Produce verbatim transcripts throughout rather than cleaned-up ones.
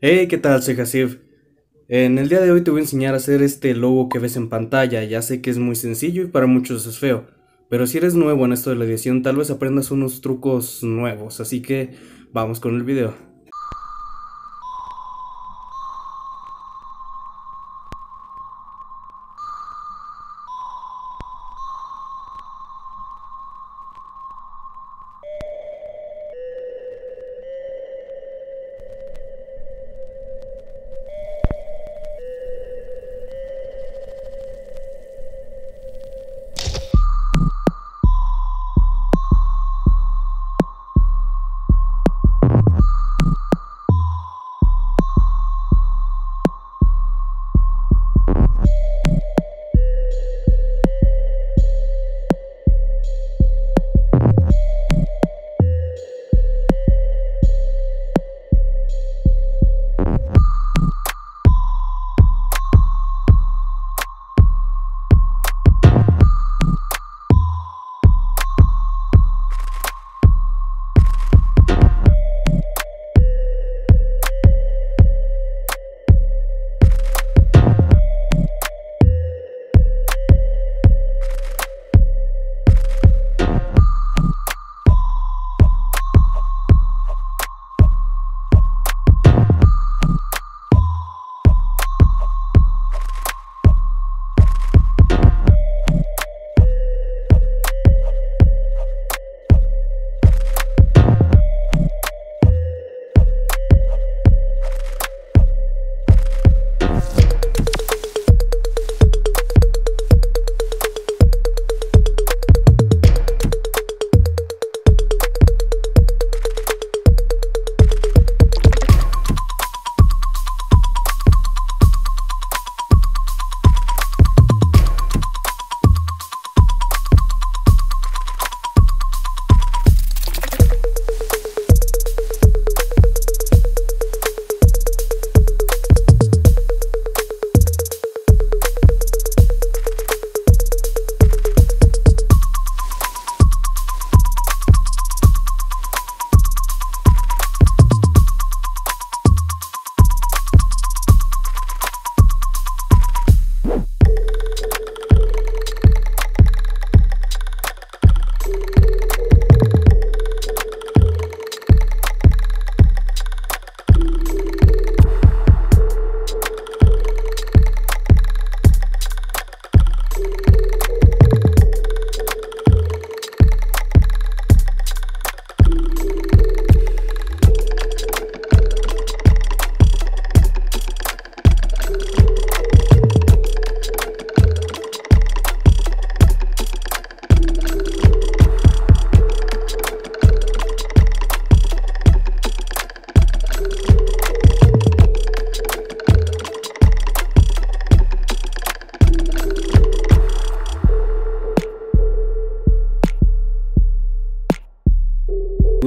Hey, ¿qué tal? Soy Hasif. En el día de hoy te voy a enseñar a hacer este logo que ves en pantalla. Ya sé que es muy sencillo y para muchos es feo, pero si eres nuevo en esto de la edición, tal vez aprendas unos trucos nuevos, así que vamos con el video.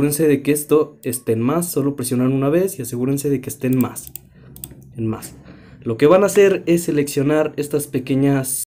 Asegúrense de que esto esté en más, solo presionan una vez y asegúrense de que esté en más, en más. Lo que van a hacer es seleccionar estas pequeñas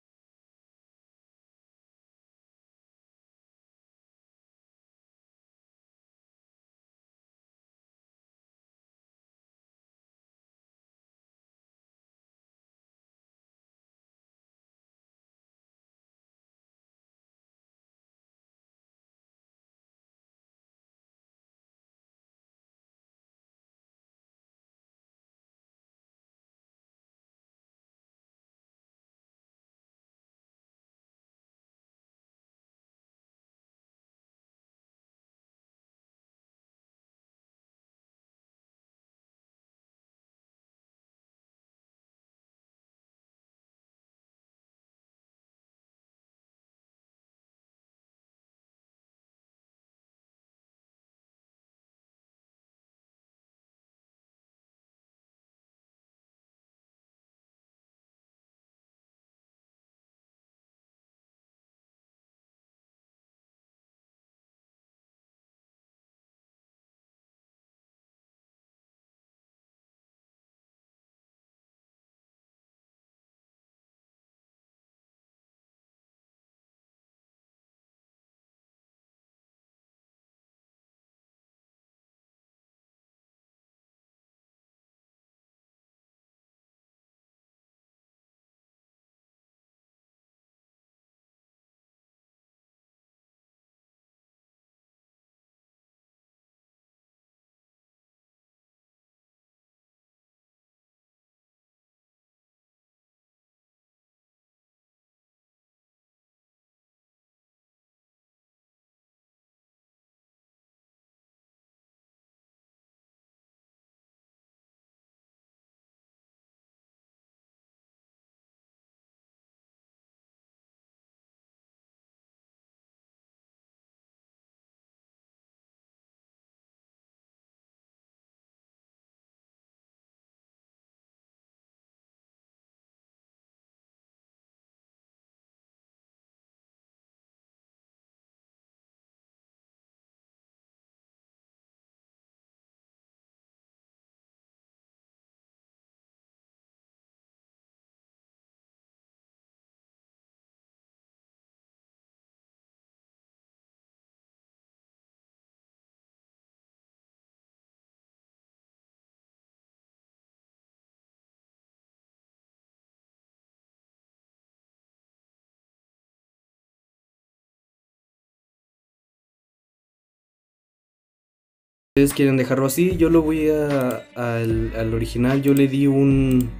Ustedes quieren dejarlo así, yo lo voy a, a al, al original, yo le di un,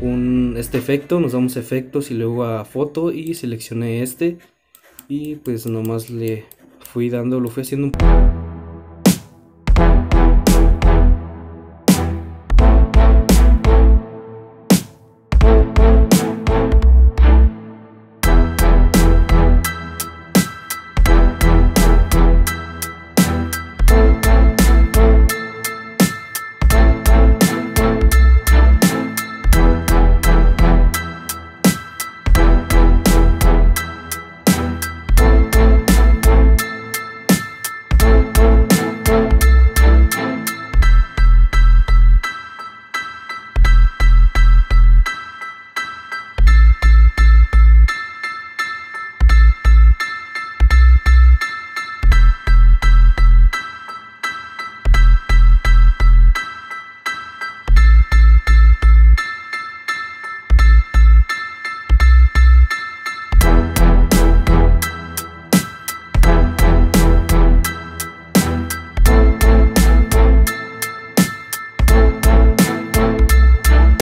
un este efecto, nos damos efectos y luego a foto y seleccioné este y pues nomás le fui dando, lo fui haciendo un poco.